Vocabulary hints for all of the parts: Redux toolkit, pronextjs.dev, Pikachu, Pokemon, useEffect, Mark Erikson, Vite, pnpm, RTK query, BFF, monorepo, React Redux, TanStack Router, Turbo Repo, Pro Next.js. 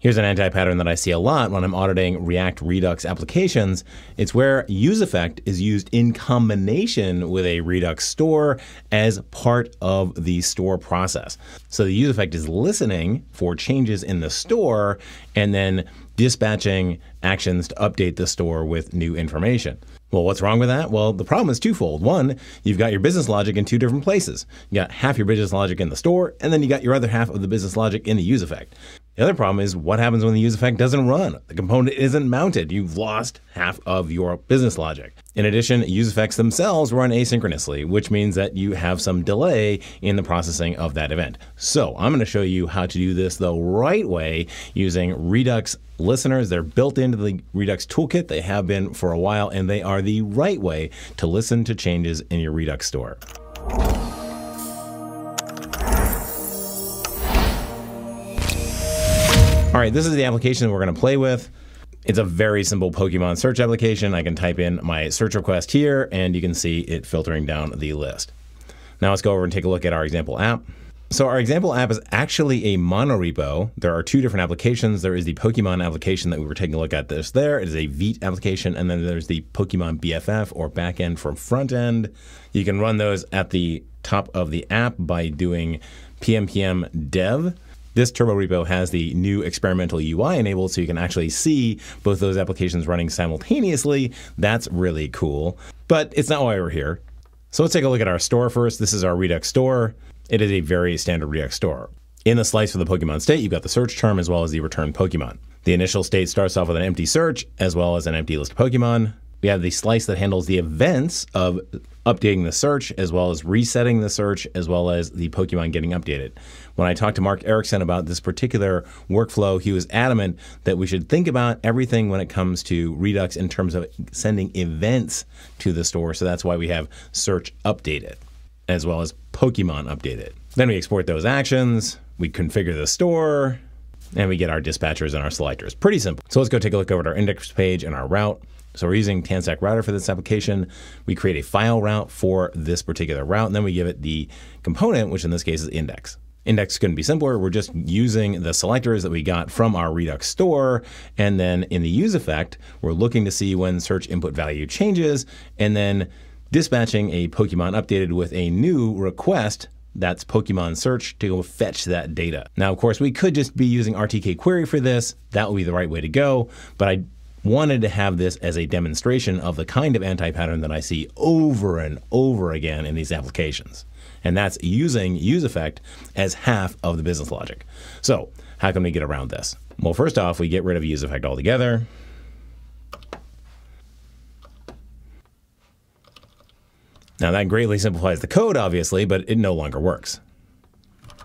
Here's an anti-pattern that I see a lot when I'm auditing React Redux applications. It's where useEffect is used in combination with a Redux store as part of the store process. So the useEffect is listening for changes in the store and then dispatching actions to update the store with new information. Well, what's wrong with that? Well, the problem is twofold. One, you've got your business logic in two different places. You got half your business logic in the store, and then you got your other half of the business logic in the useEffect. The other problem is what happens when the useEffect doesn't run? The component isn't mounted. You've lost half of your business logic. In addition, useEffects themselves run asynchronously, which means that you have some delay in the processing of that event. So I'm going to show you how to do this the right way using Redux listeners. They're built into the Redux toolkit. They have been for a while, and they are the right way to listen to changes in your Redux store. All right, this is the application that we're going to play with. It's a very simple Pokemon search application. I can type in my search request here, and you can see it filtering down the list. Now let's go over and take a look at our example app. So our example app is actually a monorepo. There are two different applications. There is the Pokemon application that we were taking a look at this there. It is a Vite application, and then there's the Pokemon BFF or backend from frontend. You can run those at the top of the app by doing pnpm dev. This Turbo Repo has the new experimental UI enabled, so you can actually see both those applications running simultaneously. That's really cool, but it's not why we're here. So let's take a look at our store first. This is our Redux store. It is a very standard Redux store. In the slice for the Pokemon state, you've got the search term as well as the return Pokemon. The initial state starts off with an empty search as well as an empty list of Pokemon. We have the slice that handles the events of updating the search, as well as resetting the search, as well as the Pokemon getting updated. When I talked to Mark Erikson about this particular workflow, he was adamant that we should think about everything when it comes to Redux in terms of sending events to the store. So that's why we have search updated, as well as Pokemon updated. Then we export those actions, we configure the store, and we get our dispatchers and our selectors. Pretty simple. So let's go take a look over at our index page and our route. So we're using TanStack Router for this application. We create a file route for this particular route, and then we give it the component, which in this case is index. Index couldn't be simpler. We're just using the selectors that we got from our Redux store. And then in the useEffect, we're looking to see when search input value changes, and then dispatching a Pokemon updated with a new request. That's Pokemon search to go fetch that data. Now, of course, we could just be using RTK query for this. That would be the right way to go, but I wanted to have this as a demonstration of the kind of anti-pattern that I see over and over again in these applications. And that's using useEffect as half of the business logic. So how can we get around this? Well, first off, we get rid of useEffect altogether. Now that greatly simplifies the code, obviously, but it no longer works. All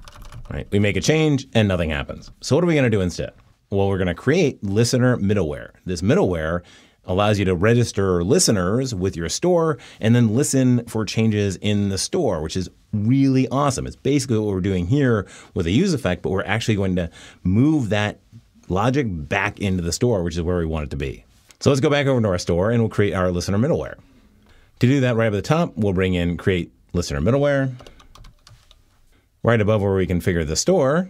right, we make a change and nothing happens. So what are we gonna do instead? Well, we're going to create listener middleware. This middleware allows you to register listeners with your store and then listen for changes in the store, which is really awesome. It's basically what we're doing here with a useEffect, but we're actually going to move that logic back into the store, which is where we want it to be. So let's go back over to our store and we'll create our listener middleware. To do that right up at the top, we'll bring in create listener middleware. Right above where we configure the store,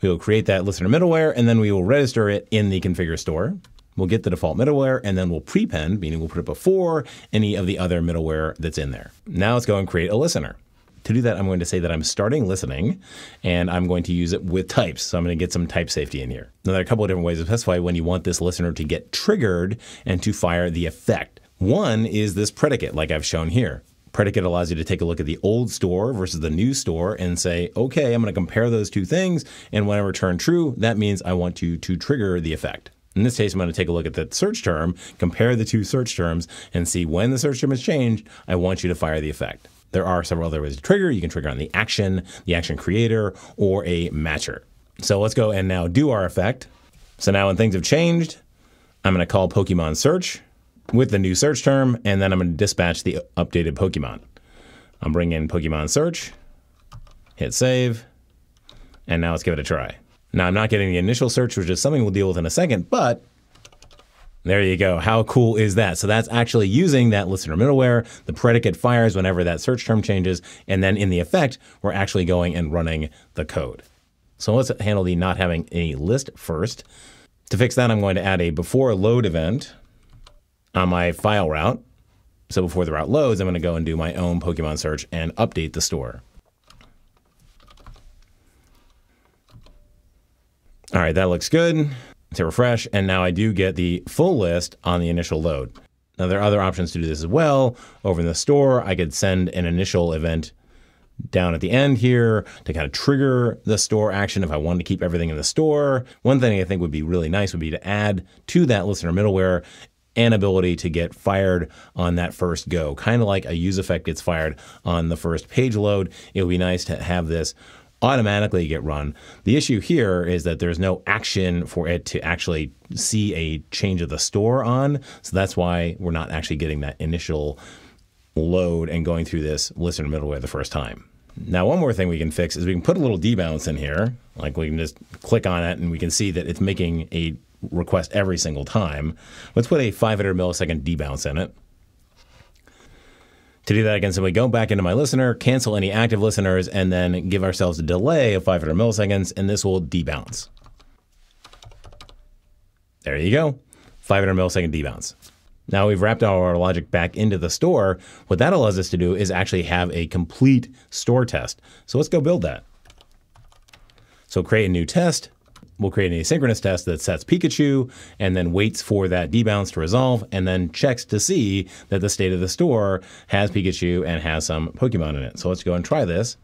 we will create that listener middleware, and then we will register it in the configure store. We'll get the default middleware, and then we'll prepend, meaning we'll put it before any of the other middleware that's in there. Now let's go and create a listener. To do that, I'm going to say that I'm starting listening, and I'm going to use it with types. So I'm going to get some type safety in here. Now there are a couple of different ways to specify when you want this listener to get triggered and to fire the effect. One is this predicate, like I've shown here. Predicate allows you to take a look at the old store versus the new store and say, okay, I'm going to compare those two things. And when I return true, that means I want you to trigger the effect. In this case, I'm going to take a look at the search term, compare the two search terms, and see when the search term has changed, I want you to fire the effect. There are several other ways to trigger. You can trigger on the action creator, or a matcher. So let's go and now do our effect. So now when things have changed, I'm going to call Pokemon search with the new search term, and then I'm going to dispatch the updated Pokemon. I'm bringing in Pokemon search, hit save, and now let's give it a try. Now I'm not getting the initial search, which is something we'll deal with in a second, but there you go. How cool is that? So that's actually using that listener middleware. The predicate fires whenever that search term changes, and then in the effect, we're actually going and running the code. So let's handle the not having a list first. To fix that, I'm going to add a before load event on my file route. So before the route loads, I'm going to go and do my own Pokemon search and update the store. All right, that looks good. To refresh, and now I do get the full list on the initial load. Now there are other options to do this as well. Over in the store, I could send an initial event down at the end here to kind of trigger the store action if I wanted to keep everything in the store. One thing I think would be really nice would be to add to that listener middleware an ability to get fired on that first go. Kind of like a useEffect gets fired on the first page load. It would be nice to have this automatically get run. The issue here is that there's no action for it to actually see a change of the store on. So that's why we're not actually getting that initial load and going through this listener middleware the first time. Now, one more thing we can fix is we can put a little debounce in here. Like we can just click on it and we can see that it's making a request every single time. Let's put a 500 millisecond debounce in it. To do that, I can simply go back into my listener, cancel any active listeners, and then give ourselves a delay of 500 milliseconds, and this will debounce. There you go, 500 millisecond debounce. Now we've wrapped all our logic back into the store. What that allows us to do is actually have a complete store test. So let's go build that. So create a new test. We'll create an asynchronous test that sets Pikachu and then waits for that debounce to resolve and then checks to see that the state of the store has Pikachu and has some Pokemon in it. So let's go and try this.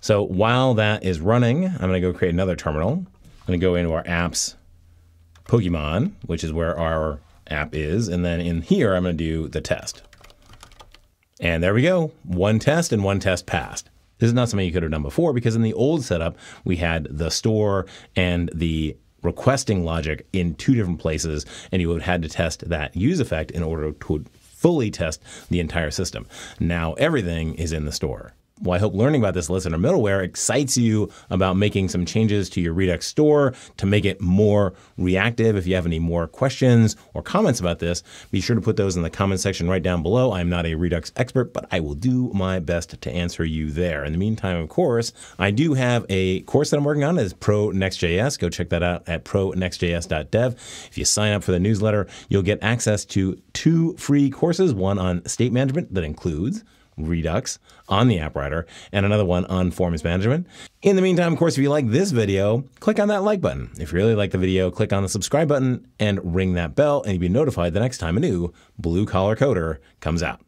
So while that is running, I'm going to go create another terminal. I'm going to go into our apps Pokemon, which is where our app is. And then in here, I'm going to do the test. And there we go. One test and one test passed. This is not something you could have done before because in the old setup, we had the store and the requesting logic in two different places, and you would have had to test that useEffect in order to fully test the entire system. Now everything is in the store. Well, I hope learning about this listener middleware excites you about making some changes to your Redux store to make it more reactive. If you have any more questions or comments about this, be sure to put those in the comment section right down below. I'm not a Redux expert, but I will do my best to answer you there. In the meantime, of course, I do have a course that I'm working on. It's Pro Next.js. Go check that out at pronextjs.dev. If you sign up for the newsletter, you'll get access to 2 free courses, one on state management that includes Redux on the app writer, and another one on forms management. In the meantime, of course, if you like this video, click on that like button. If you really like the video, click on the subscribe button and ring that bell, and you'll be notified the next time a new blue collar coder comes out.